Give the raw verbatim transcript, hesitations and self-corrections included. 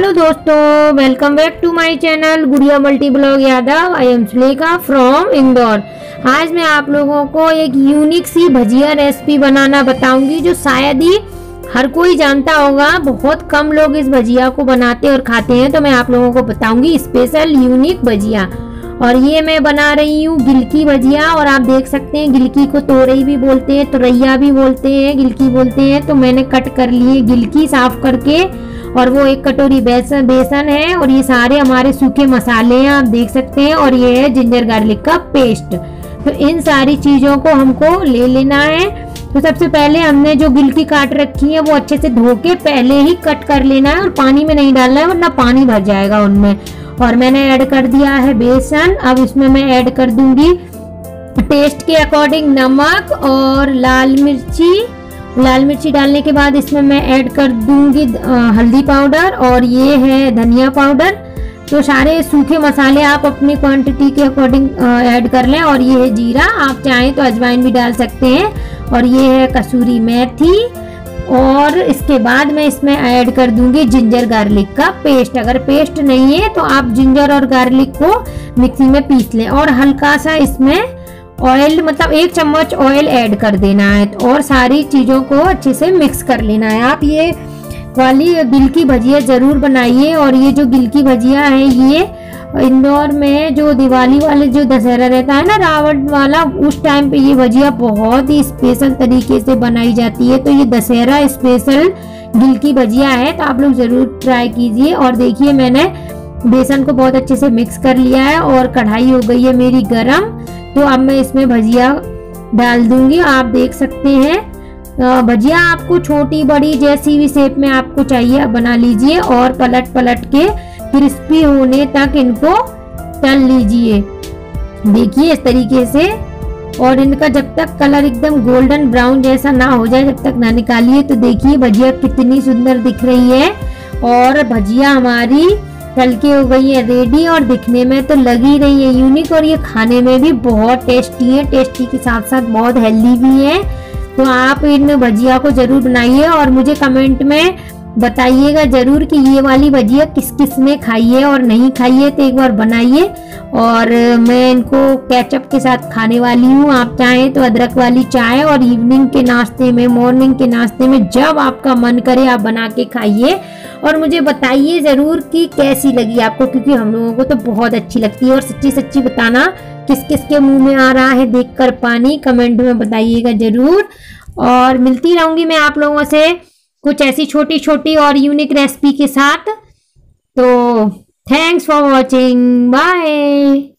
Hello दोस्तों, welcome back to my channel Gudiya multi blog Yadav. I am Sulekha from Indore. आज मैं आप लोगों को एक यूनिक सी भजिया रेसिपी बनाना बताऊंगी जो शायद ही हर कोई जानता होगा। बहुत कम लोग इस भजिया को बनाते और खाते हैं, तो मैं आप लोगों को बताऊंगी स्पेशल यूनिक भजिया। और ये मैं बना रही हूँ गिलकी भजिया। और आप देख सकते हैं गिलकी को तोरई भी बोलते हैं, तोरैया भी बोलते हैं, गिलकी बोलते हैं। तो मैंने कट कर लिए गिलकी साफ करके, और वो एक कटोरी बेसन बेसन है, और ये सारे हमारे सूखे मसाले हैं आप देख सकते हैं, और ये है जिंजर गार्लिक का पेस्ट। तो इन सारी चीज़ों को हमको ले लेना है। तो सबसे पहले हमने जो गिलकी काट रखी है वो अच्छे से धो के पहले ही कट कर लेना है, और पानी में नहीं डालना है वरना पानी भर जाएगा उनमें। और मैंने ऐड कर दिया है बेसन। अब इसमें मैं ऐड कर दूंगी टेस्ट के अकॉर्डिंग नमक और लाल मिर्ची। लाल मिर्ची डालने के बाद इसमें मैं ऐड कर दूंगी हल्दी पाउडर, और ये है धनिया पाउडर। तो सारे सूखे मसाले आप अपनी क्वांटिटी के अकॉर्डिंग ऐड कर लें। और ये है जीरा, आप चाहें तो अजवाइन भी डाल सकते हैं, और ये है कसूरी मेथी। और इसके बाद मैं इसमें ऐड कर दूंगी जिंजर गार्लिक का पेस्ट। अगर पेस्ट नहीं है तो आप जिंजर और गार्लिक को मिक्सी में पीस लें, और हल्का सा इसमें ऑयल, मतलब एक चम्मच ऑयल ऐड कर देना है, और सारी चीज़ों को अच्छे से मिक्स कर लेना है। आप ये वाली गिलकी भजिया ज़रूर बनाइए। और ये जो गिलकी भजिया है ये इंदौर में जो दिवाली वाले, जो दशहरा रहता है ना, रावण वाला, उस टाइम पे ये भजिया बहुत ही स्पेशल तरीके से बनाई जाती है। तो ये दशहरा स्पेशल गिलकी भजिया है, तो आप लोग ज़रूर ट्राई कीजिए। और देखिए मैंने बेसन को बहुत अच्छे से मिक्स कर लिया है, और कढ़ाई हो गई है मेरी गरम। तो अब मैं इसमें भजिया डाल दूंगी। आप देख सकते हैं भजिया आपको छोटी बड़ी जैसी भी शेप में आपको चाहिए बना लीजिए, और पलट पलट के क्रिस्पी होने तक इनको तल लीजिए। देखिए इस तरीके से, और इनका जब तक कलर एकदम गोल्डन ब्राउन जैसा ना हो जाए जब तक ना निकालिए। तो देखिए भजिया कितनी सुंदर दिख रही है, और भजिया हमारी तल के हो गई है रेडी, और दिखने में तो लगी रही है यूनिक, और ये खाने में भी बहुत टेस्टी है। टेस्टी के साथ साथ बहुत हेल्दी भी है। तो आप इन भजिया को ज़रूर बनाइए, और मुझे कमेंट में बताइएगा ज़रूर कि ये वाली भजिया किस किस ने खाई है, और नहीं खाई है तो एक बार बनाइए। और मैं इनको केचप के साथ खाने वाली हूँ। आप चाहें तो अदरक वाली चाय, और इवनिंग के नाश्ते में, मॉर्निंग के नाश्ते में, जब आपका मन करे आप बना के खाइए, और मुझे बताइए ज़रूर कि कैसी लगी आपको, क्योंकि हम लोगों को तो बहुत अच्छी लगती है। और सच्ची सच्ची बताना किस किस के मुंह में आ रहा है देखकर पानी, कमेंट में बताइएगा ज़रूर। और मिलती रहूँगी मैं आप लोगों से कुछ ऐसी छोटी छोटी और यूनिक रेसिपी के साथ। तो थैंक्स फॉर वॉचिंग, बाय।